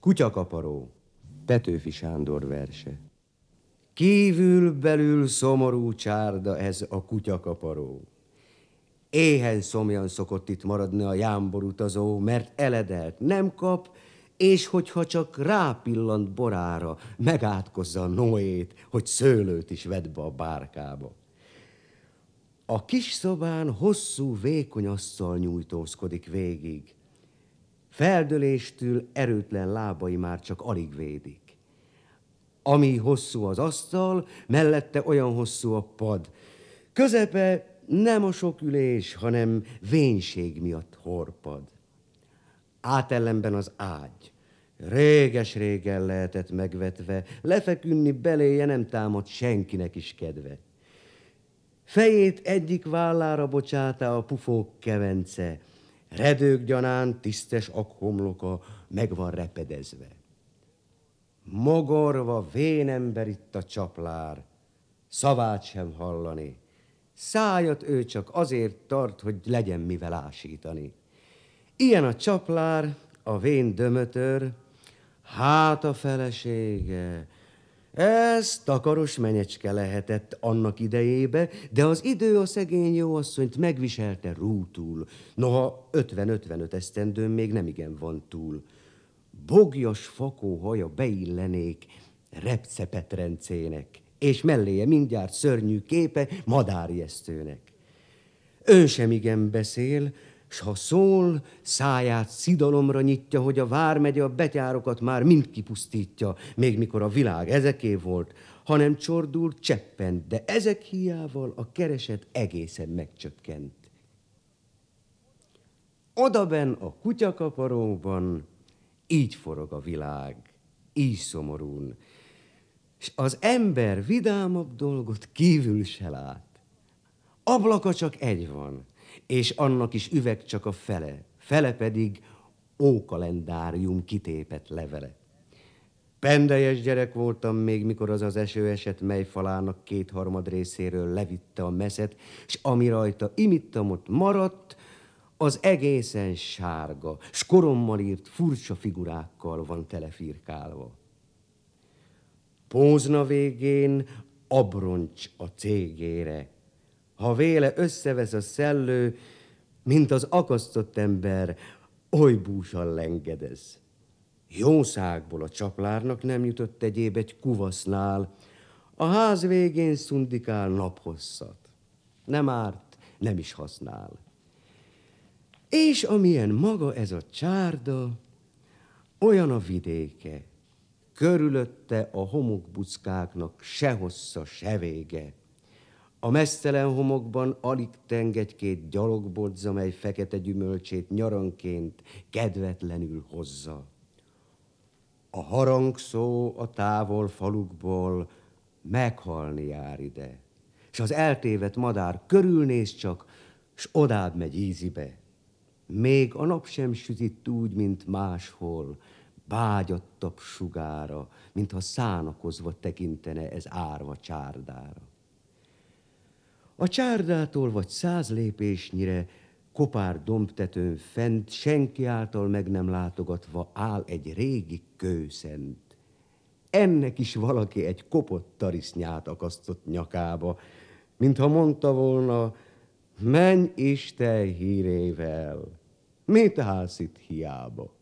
Kutyakaparó, Petőfi Sándor verse. Kívül-belül szomorú csárda ez a kutyakaparó. Éhen szomjan szokott itt maradni a jámbor utazó, mert eledelt nem kap, és hogyha csak rápillant borára, megátkozza a Noét, hogy szőlőt is vedd be a bárkába. A kis szobán hosszú, vékony asszal nyújtózkodik végig. Feldöléstől erőtlen lábai már csak alig védik. Ami hosszú az asztal, mellette olyan hosszú a pad. Közepe nem a sok ülés, hanem vénység miatt horpad. Átellenben az ágy. Réges-régen lehetett megvetve, lefeküdni beléje nem támad senkinek is kedve. Fejét egyik vállára bocsátá a pufók kevence, redők gyanán tisztes akhomloka meg van repedezve. Mogorva vén ember itt a Csaplár, szavát sem hallani, szájat ő csak azért tart, hogy legyen mivel ásítani. Ilyen a Csaplár, a vén Dömötör, hát a felesége. Ez takaros menyecske lehetett annak idejébe, de az idő a szegény jóasszonyt megviselte rútul. Noha 50-55 esztendőn még nemigen van túl. Bogyas fakó haja beillenék repcepetrencének, és melléje mindjárt szörnyű képe madárjesztőnek. Ő sem igen beszél, s ha szól, száját szidalomra nyitja, hogy a vármegye a betyárokat már mind kipusztítja, még mikor a világ ezeké volt, hanem csordul cseppent, de ezek hiával a kereset egészen megcsökkent. Odaben a kutyakaparóban így forog a világ, így szomorún, s az ember vidámabb dolgot kívül se lát. Ablaka csak egy van, és annak is üveg csak a fele, fele pedig ókalendárium kitépett levele. Pendejes gyerek voltam még, mikor az az eső esett, mely falának kétharmad részéről levitte a meszet, s ami rajta imittam, ott maradt, az egészen sárga, s korommal írt furcsa figurákkal van telefirkálva. Pózna végén abroncs a cégére, ha véle összevesz a szellő, mint az akasztott ember, oly búsan lengedez. Jószágból a Csaplárnak nem jutott egyéb egy kuvasznál, a ház végén szundikál naphosszat. Nem árt, nem is használ. És amilyen maga ez a csárda, olyan a vidéke, körülötte a homokbuckáknak se hossza, se vége. A mesztelen homokban alig tenged két gyalogbodz, amely fekete gyümölcsét nyaranként kedvetlenül hozza. A harangszó a távol falukból meghalni jár ide, s az eltévedt madár körülnéz csak, s odább megy ízibe. Még a nap sem sütít úgy, mint máshol, bágyattabb sugára, mintha szánakozva tekintene ez árva csárdára. A csárdától vagy 100 lépésnyire kopár dombtetőn fent, senki által meg nem látogatva áll egy régi kőszent. Ennek is valaki egy kopott tarisznyát akasztott nyakába, mintha mondta volna, menj Isten hírével, mit állsz itt hiába?